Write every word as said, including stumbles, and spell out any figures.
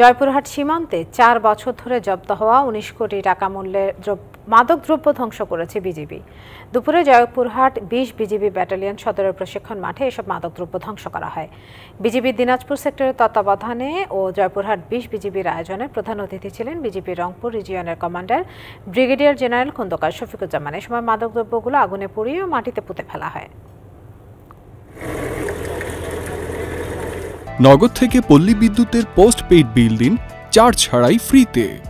জয়পুরহাট সীমান্তে চার বছর ধরে জব্দ হওয়া উনিশ কোটি টাকা মূল্যের মাদক দ্রব্য ধ্বংস করেছে বিজিবি। দুপুরে জয়পুরহাট বিশ বিজিবি ব্যাটালিয়ন সদরের প্রশিক্ষণ মাঠে এসব মাদক দ্রব্য ধ্বংস করা হয়। বিজিবি দিনাজপুর সেক্টরের তত্ত্বাবধানে ও জয়পুরহাট বিশ বিজিবির আয়োজনে প্রধান অতিথি ছিলেন বিজিবি রংপুর রিজিয়নের commander brigadier general Khandakar Shafiquzzaman. এ সময় মাদক দ্রব্যগুলো আগুনে পুড়িয়ে ও মাটিতে পুঁতে ফেলা হয়। নগদ থেকে পল্লী বিদ্যুতের পোস্ট পেইড বিল দিন চার্জ ছাড়াই ফ্রিতে।